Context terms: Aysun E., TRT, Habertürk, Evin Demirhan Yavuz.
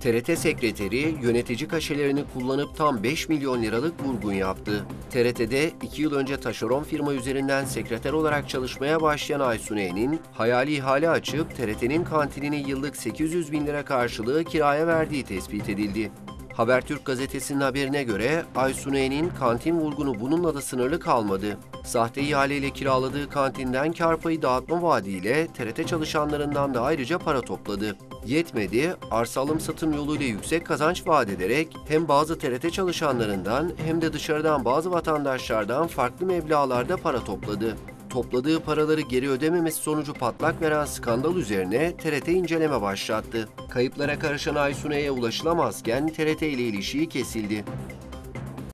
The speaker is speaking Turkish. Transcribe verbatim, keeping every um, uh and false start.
T R T sekreteri yönetici kaşelerini kullanıp tam beş milyon liralık vurgun yaptı. T R T'de iki yıl önce taşeron firma üzerinden sekreter olarak çalışmaya başlayan Aysun E.'nin hayali ihale açıp T R T'nin kantinini yıllık sekiz yüz bin lira karşılığı kiraya verdiği tespit edildi. Habertürk gazetesinin haberine göre Aysun E.'nin kantin vurgunu bununla da sınırlı kalmadı. Sahte ihaleyle kiraladığı kantinden kar payı dağıtma vaadiyle T R T çalışanlarından da ayrıca para topladı. Yetmedi, arsa alım satım yoluyla yüksek kazanç vaat ederek hem bazı T R T çalışanlarından hem de dışarıdan bazı vatandaşlardan farklı meblağlarda para topladı. Topladığı paraları geri ödememesi sonucu patlak veren skandal üzerine T R T inceleme başlattı. Kayıplara karışan Aysun E.'ye ulaşılamazken T R T ile ilişiği kesildi.